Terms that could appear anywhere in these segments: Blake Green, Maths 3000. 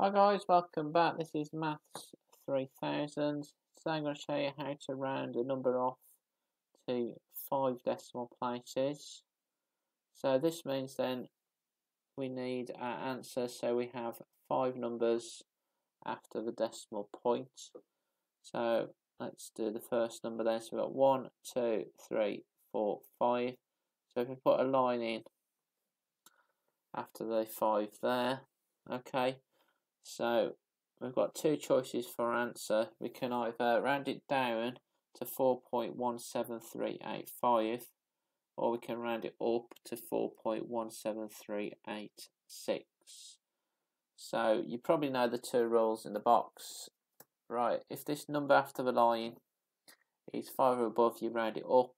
Hi guys, welcome back. This is Maths 3000. Today I'm going to show you how to round a number off to 5 decimal places. So this means then we need our answer, so we have 5 numbers after the decimal point. So let's do the first number then. So we've got 1, 2, 3, 4, 5. So if we put a line in after the 5 there, okay. So we've got 2 choices for answer. We can either round it down to 4.17385 or we can round it up to 4.17386. So you probably know the 2 rules in the box. Right, if this number after the line is 5 or above, you round it up.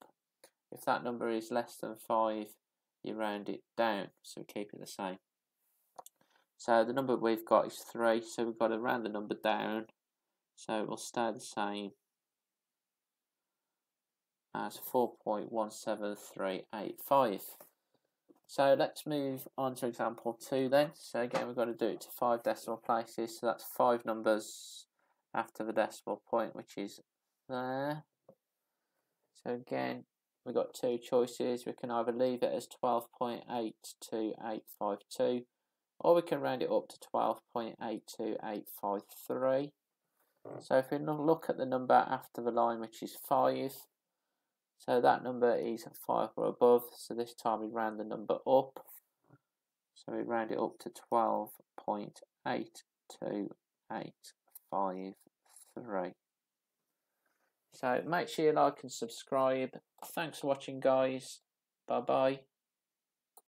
If that number is less than 5, you round it down. So we keep it the same. So the number we've got is 3, so we've got to round the number down, so it will stay the same as 4.17385. So let's move on to example 2 then. So again, we've got to do it to 5 decimal places, so that's 5 numbers after the decimal point, which is there. So again, we've got 2 choices. We can either leave it as 12.82852, or we can round it up to 12.82853. So if we look at the number after the line, which is 5, so that number is 5 or above, so this time we round the number up, so we round it up to 12.82853. So make sure you like and subscribe. Thanks for watching guys, bye bye.